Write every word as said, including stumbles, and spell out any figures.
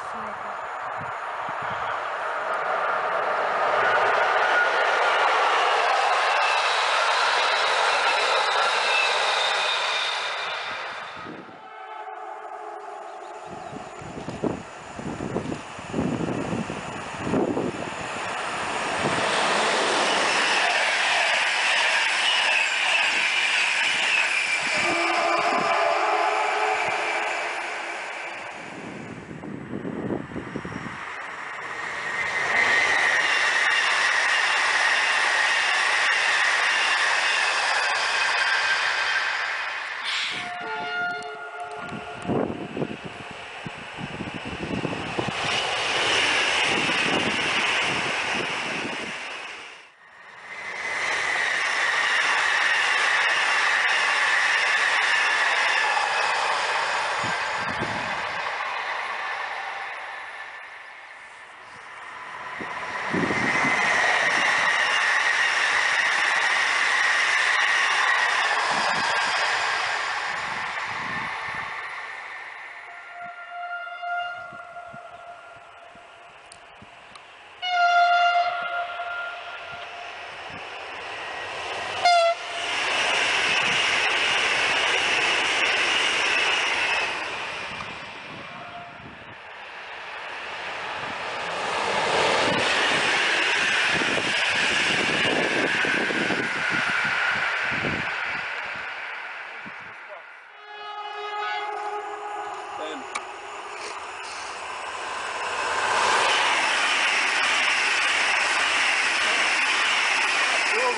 Five.